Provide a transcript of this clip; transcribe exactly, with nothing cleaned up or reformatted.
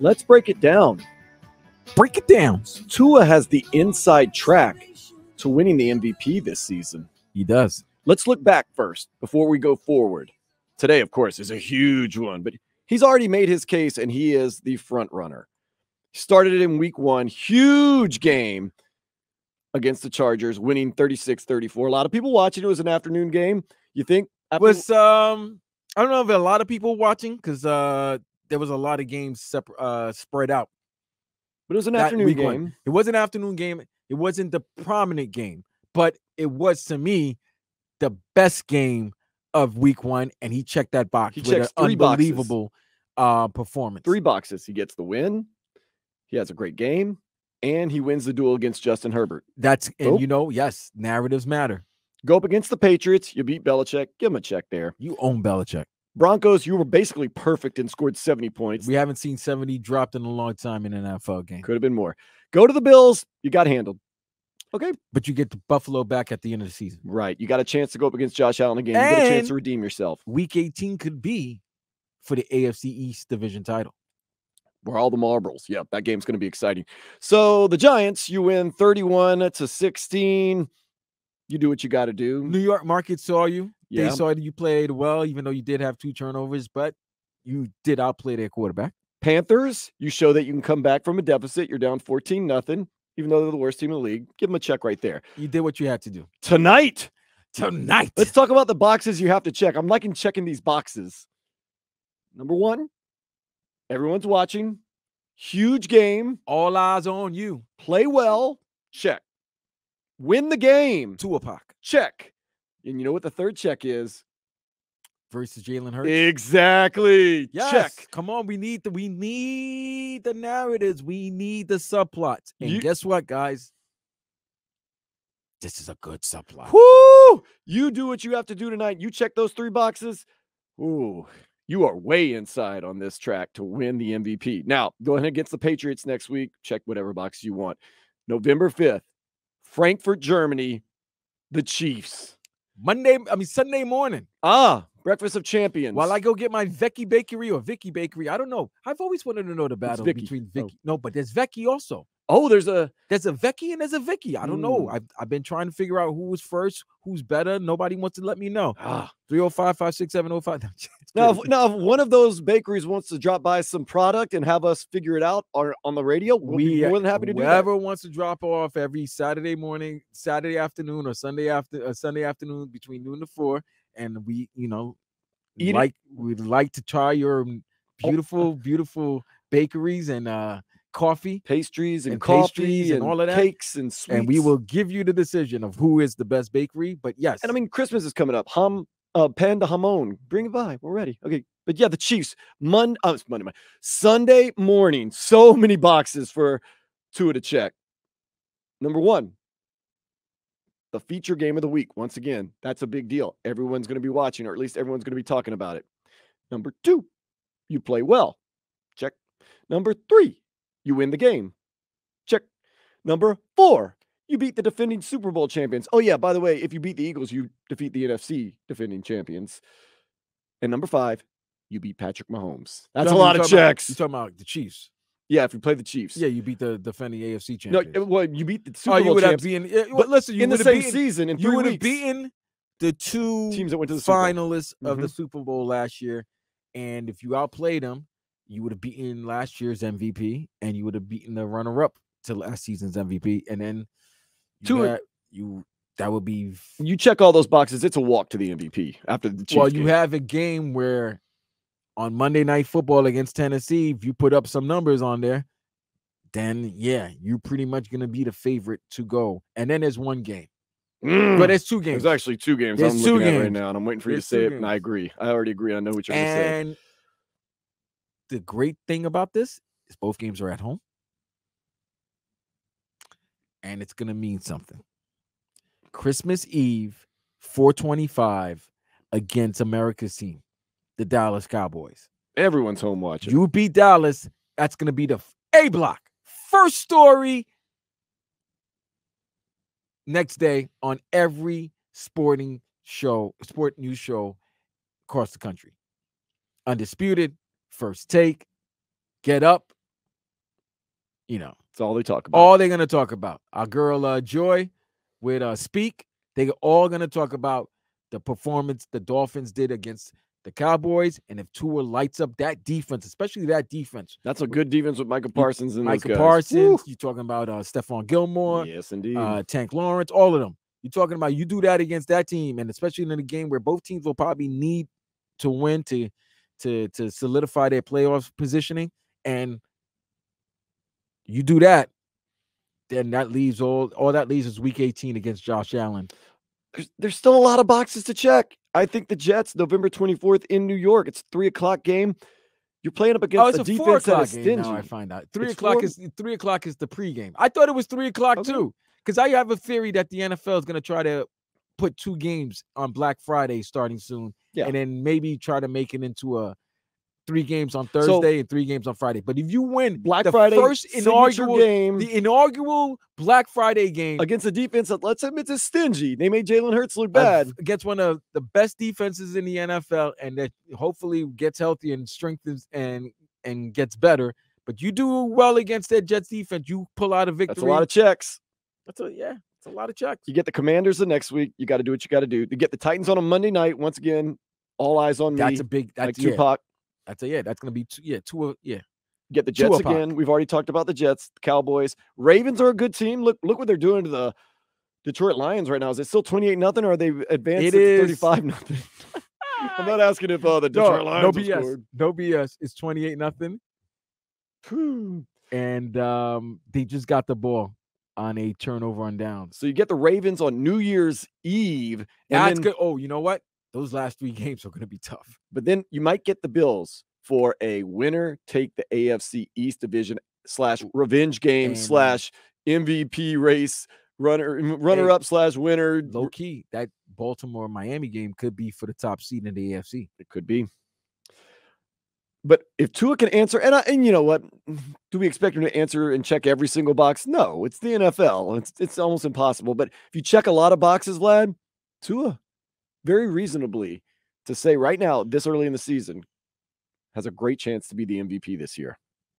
Let's break it down. Break it down. Tua has the inside track to winning the M V P this season. He does. Let's look back first before we go forward. Today, of course, is a huge one, but he's already made his case, and he is the front runner. He started in week one, huge game against the Chargers, winning thirty-six thirty-four. A lot of people watching. It was an afternoon game. You think? After was um, I don't know if a lot of people watching because uh, there was a lot of games separ uh, spread out. But it was an Not afternoon game. One. It was an afternoon game. It wasn't the prominent game, but it was, to me, the best game of week one, and he checked that box. He checked three boxes. Unbelievable uh, performance. Three boxes. He gets the win. He has a great game, and he wins the duel against Justin Herbert. That's and oh. you know, yes, narratives matter. Go up against the Patriots. You beat Belichick. Give him a check there. You own Belichick. Broncos, you were basically perfect and scored seventy points. We haven't seen seventy dropped in a long time in an N F L game. Could have been more. Go to the Bills. You got handled. Okay. But you get the Buffalo back at the end of the season. Right. You got a chance to go up against Josh Allen again. And you get a chance to redeem yourself. Week eighteen could be for the A F C East division title. We're all the marbles. Yeah, that game's going to be exciting. So the Giants, you win thirty-one to sixteen. You do what you got to do. New York market saw you. Yeah. They saw you played well, even though you did have two turnovers, but you did outplay their quarterback. Panthers, you show that you can come back from a deficit. You're down fourteen nothing, even though they're the worst team in the league. Give them a check right there. You did what you had to do. Tonight. Tonight. Let's talk about the boxes you have to check. I'm liking checking these boxes. Number one, everyone's watching. Huge game. All eyes on you. Play well. Check. Win the game. Tua Pac. Check. And you know what the third check is? Versus Jalen Hurts. Exactly. Yes. Check. Come on, we need the we need the narratives. We need the subplots. And you, guess what, guys? This is a good subplot. Woo! You do what you have to do tonight. You check those three boxes. Ooh, you are way inside on this track to win the M V P. Now, go ahead against the Patriots next week. Check whatever box you want. November fifth, Frankfurt, Germany, the Chiefs. Monday, I mean, Sunday morning. Ah, Breakfast of Champions. While I go get my Vecchi Bakery or Vicky Bakery, I don't know. I've always wanted to know the battle between Vicky. Oh. No, but there's Vecchi also. Oh, there's a... There's a Vecchi and there's a Vicky. I don't mm. know. I've, I've been trying to figure out who was first, who's better. Nobody wants to let me know. Ah. three oh five, five six seven oh five. Now, if, now, if one of those bakeries wants to drop by some product and have us figure it out or, on the radio, we'll we, be more than happy to do that. Whoever wants to drop off every Saturday morning, Saturday afternoon, or Sunday after, or Sunday afternoon between noon to four, and we, you know, Eat like it. we'd like to try your beautiful, oh. beautiful bakeries and uh, coffee, pastries and, and coffee pastries and, and all of that, cakes and sweets, and we will give you the decision of who is the best bakery. But yes, and I mean Christmas is coming up. Hum. Uh, Panda Hamon, bring it by. We're ready. Okay. But yeah, the Chiefs, Monday, oh, it's Monday, Monday, Sunday morning. So many boxes for Tua to check. Number one, the feature game of the week. Once again, that's a big deal. Everyone's going to be watching, or at least everyone's going to be talking about it. Number two, you play well. Check. Number three, you win the game. Check. Number four, you beat the defending Super Bowl champions. Oh, yeah, by the way, if you beat the Eagles, you defeat the N F C defending champions. And number five, you beat Patrick Mahomes. That's a lot of checks. You're talking about the Chiefs. Yeah, if you play the Chiefs. Yeah, you beat the defending A F C champions. No, well, you beat the Super Bowl champions. But listen, in the same season, in three weeks. You would have beaten the two teams that went to the finalists of the Super Bowl last year. And if you outplayed them, you would have beaten last year's M V P, and you would have beaten the runner-up to last season's M V P. And then... Tua, that, you that would be you check all those boxes. It's a walk to the M V P after the Chiefs. Well, you game. have a game where on Monday Night Football against Tennessee, if you put up some numbers on there, then yeah, you're pretty much gonna be the favorite to go. And then there's one game, mm. but there's two games. There's actually two games. There's I'm looking games. at right now, and I'm waiting for you there's to say it. Games. And I agree. I already agree. I know what you're and gonna say. And the great thing about this is both games are at home. And it's going to mean something. Christmas Eve, four twenty-five against America's team, the Dallas Cowboys. Everyone's home watching. You beat Dallas, that's going to be the A block. First story next day on every sporting show, sport news show across the country. Undisputed, First Take, Get Up, You know, it's all they talk about. All they're going to talk about. Our girl uh, Joy with uh, Speak, they're all going to talk about the performance the Dolphins did against the Cowboys, and if Tua lights up that defense, especially that defense. That's a good defense with Micah Parsons and Micah Parsons. Woo! You're talking about uh, Stephon Gilmore. Yes, indeed. Uh, Tank Lawrence, all of them. You're talking about you do that against that team, and especially in a game where both teams will probably need to win to, to, to solidify their playoff positioning, and you do that, then that leaves all, all that leaves is week eighteen against Josh Allen. There's, there's still a lot of boxes to check. I think the Jets, November twenty-fourth in New York. It's three o'clock game. You're playing up against oh, it's a, a defense four o'clock that is stingy. Now I find out three o'clock is three o'clock is the pregame. I thought it was three o'clock okay. too, because I have a theory that the N F L is going to try to put two games on Black Friday starting soon, yeah. and then maybe try to make it into a three games on Thursday so, and three games on Friday. But if you win Black the Friday first inaugural game, the inaugural Black Friday game against a defense that, let's admit, is stingy. They made Jalen Hurts look bad. Against one of the best defenses in the N F L, and that hopefully gets healthy and strengthens and and gets better. But you do well against that Jets defense, you pull out a victory. That's a lot of checks. That's a yeah. It's a lot of checks. You get the Commanders the next week. You got to do what you got to do. You get the Titans on a Monday night. Once again, all eyes on that's me. That's a big. That's like yeah. Tupac. I'd say, yeah, that's going to be, two, yeah, two, yeah. Get the Jets again. We've already talked about the Jets, the Cowboys. Ravens are a good team. Look look what they're doing to the Detroit Lions right now. Is it still twenty-eight nothing, or are they advanced to thirty-five nothing? I'm not asking if uh, the Detroit no, Lions no B S. Scored. No B S. It's twenty-eight nothing. And um, they just got the ball on a turnover on downs. So you get the Ravens on New Year's Eve. That's good. Oh, you know what? Those last three games are going to be tough. But then you might get the Bills for a winner, take the A F C East division slash revenge game and slash M V P race, runner runner up slash winner. Low key, that Baltimore-Miami game could be for the top seed in the A F C. It could be. But if Tua can answer, and I, and you know what, do we expect him to answer and check every single box? No, it's the N F L. It's, it's almost impossible. But if you check a lot of boxes, lad, Tua, very reasonably to say right now, this early in the season, has a great chance to be the M V P this year.